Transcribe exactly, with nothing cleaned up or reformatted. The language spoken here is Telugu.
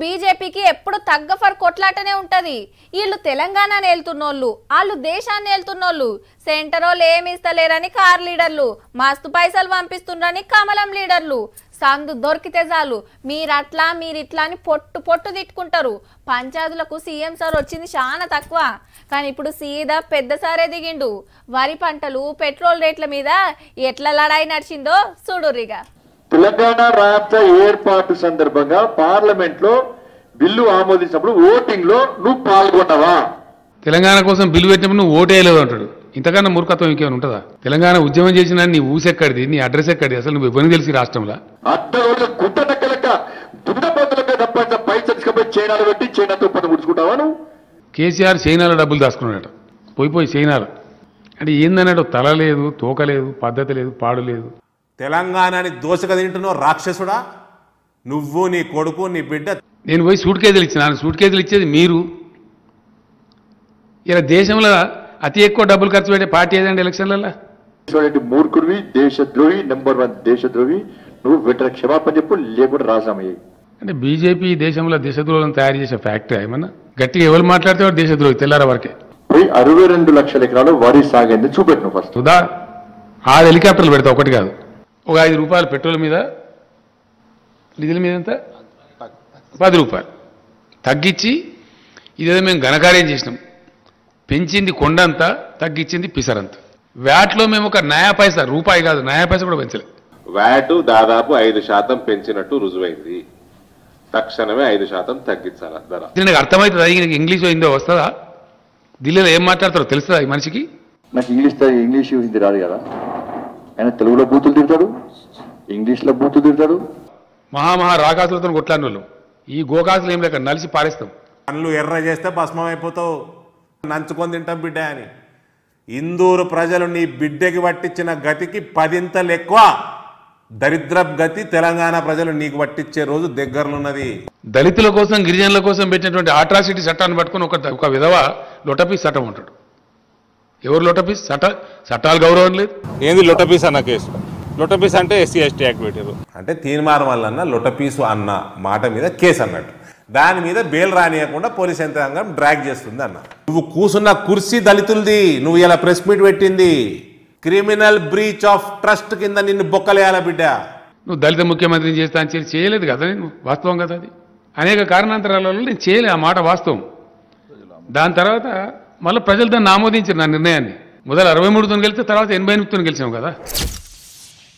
బీజేపీ కి ఎప్పుడు తగ్గ ఫర్ కొట్లాటనే ఉంటది. వీళ్ళు తెలంగాణని ఏల్తున్నోళ్ళు, వాళ్ళు దేశాన్ని ఏల్తున్నోళ్ళు, సెంటరోలు ఏమి ఇస్తలేరని కార్ లీడర్లు, మస్తు పైసలు పంపిస్తున్నారని కమలం లీడర్లు, సందు దొరికితే చాలు మీరట్లా మీరిట్లా అని పొట్టు పొట్టు తిట్టుకుంటారు. పంచాయతీలకు సీఎం సార్ వచ్చింది చాలా తక్కువ, కానీ ఇప్పుడు సీదా పెద్ద సారే దిగిండు. వరి పంటలు పెట్రోల్ రేట్ల మీద ఎట్లా లడాయి నడిచిందో చూడురిగా. తెలంగాణ రాష్ట్ర ఏర్పాటు సందర్భంగా పార్లమెంట్ లో బిల్లు ఆమోదించినప్పుడు ఓటింగ్ లో నువ్వు పాల్గొన్నావా? తెలంగాణ కోసం బిల్లు పెట్టినప్పుడు నువ్వు ఓటేయలేదు అంటాడు. ఇంతకన్నా మూర్ఖత్వం ఇంకేమైనా ఉంటుందా? తెలంగాణ ఉద్యమం చేసిన నీ ఊసెక్కడిది, నీ అడ్రస్ ఎక్కడిది, అసలు నువ్వు ఇవ్వని తెలిసి రాష్ట్రంలో అర్థం గుట్టనక్క లెక్క దుండబద్దలక తప్ప పై చచ్చిపోయి చైనాలు పెట్టి చైనాతో పని ముడుచుకుంటావా నువ్వు? కేసీఆర్ చైనాలో డబ్బులు దాచుకున్నాడట, పోయిపోయి చైనాలు అంటే ఏందన్నాడు? తల లేదు, తోకలేదు, పద్ధతి లేదు, పాడు లేదు. తెలంగాణని దోశగా తింటున్నావు రాక్షసుడా నువ్వు, నీ కొడుకు, నీ బిడ్డ. నేను పోయి సూట్ కేజీలు ఇచ్చినాను, సూట్ కేజీలు ఇచ్చేది మీరు. ఇలా దేశంలో అతి ఎక్కువ డబ్బులు ఖర్చు పెట్టే పార్టీ ఏదండి ఎలక్షన్లలో? మూర్ఖుడివి, దేశద్రోహి, నెంబర్ వన్ దేశద్రోహి నువ్వు. వెంటనే క్షమాపణ చెప్పు, లేకుండా రాజీనామా. అంటే బీజేపీ దేశంలో దేశద్రోహులను తయారు చేసే ఫ్యాక్టరీ ఏమన్నా? గట్టిగా ఎవరు మాట్లాడితే వాడు దేశద్రోహి. తెల్లార వరకే పోయి అరవై రెండు లక్షల ఎకరాలు వరి సాగైంది చూపెట్టు ఫస్ట్. ఉదా ఆరు హెలికాప్టర్లు పెడతావు, ఒకటి కాదు. ఒక ఐదు రూపాయలు పెట్రోల్ మీద, డీజిల్ మీద ఎంత? పది రూపాయలు తగ్గించి ఇదేదో మేము ఘనకార్యం చేసినాం. పెంచింది కొండంతా, తగ్గించింది పిసరంతా. వ్యాట్లో మేము ఒక నయా పైసా, రూపాయి కాదు నయా పైసా కూడా పెంచలేదు. వ్యాటు దాదాపు ఐదు శాతం పెంచినట్టు రుజువైంది, తక్షణమే ఐదు శాతం తగ్గించాలి ధర. నాకు అర్థమవుతుంది, అది ఇంగ్లీష్ హిందో వస్తుందా? ఢిల్లీలో ఏం మాట్లాడతారో తెలుస్తుందా ఈ మనిషికి? నాకు ఇంగ్లీష్ ఇంగ్లీష్ హిందీ రాదు కదా, ఆయన తెలుగులో బూతులు తింటాడు, ఇంగ్లీష్లో బూతులు తింటాడు. మహామహా రాకాసులతో కొట్లాడిన వాళ్ళు ఈ గోకాసులు ఏం లేక నలిసి పారేస్తాం. పనులు ఎర్ర చేస్తే భస్మం అయిపోతావు, నంచుకొని తింటాం బిడ్డ అని. ఇందూరు ప్రజలు నీ బిడ్డకి పట్టించిన గతికి పదింతలు ఎక్కువ దరిద్ర గతి తెలంగాణ ప్రజలు నీకు పట్టించే రోజు దగ్గరలున్నది. దళితుల కోసం, గిరిజనుల కోసం పెట్టినటువంటి అట్రాసిటీ చట్టాన్ని పట్టుకుని ఒక ఒక విధవ లొటపీస్ చట్టం ఉంటాడు. ఎవరు లొటపీస్? చట్ట చట్టాలు గౌరవం లేదు. ఏంది లొటపీస్ అన్న కేసు? లొటపీస్ అంటే ఎస్సీ ఎస్టీ యాక్టివిటీ అంటే తీర్మానం వల్ల లొటపీసు అన్న మాట మీద కేసు అన్నట్టు, దాని మీద బెయిల్ రానియకుండా పోలీస్ యంత్రాంగం డ్రాగ్ చేస్తుంది అన్న. నువ్వు కూసున్న కుర్సీ దళితులది, నువ్వు ఇలా ప్రెస్ మీట్ పెట్టింది క్రిమినల్ బ్రీచ్ ఆఫ్ ట్రస్ట్ కింద నిన్ను బొక్కలేయాల బిడ్డ. నువ్వు దళిత ముఖ్యమంత్రిని చేస్తా అని చెప్పి చేయలేదు కదా నేను, వాస్తవం కదా అది. అనేక కారణాంతరాల వల్ల నేను చేయలే ఆ మాట వాస్తవం. దాని తర్వాత మళ్ళీ ప్రజలు దాన్ని ఆమోదించారు నా నిర్ణయాన్ని. మొదలు అరవై మూడుతో గెలిస్తే తర్వాత ఎనభై ఎనిమిదితో గెలిచాము కదా.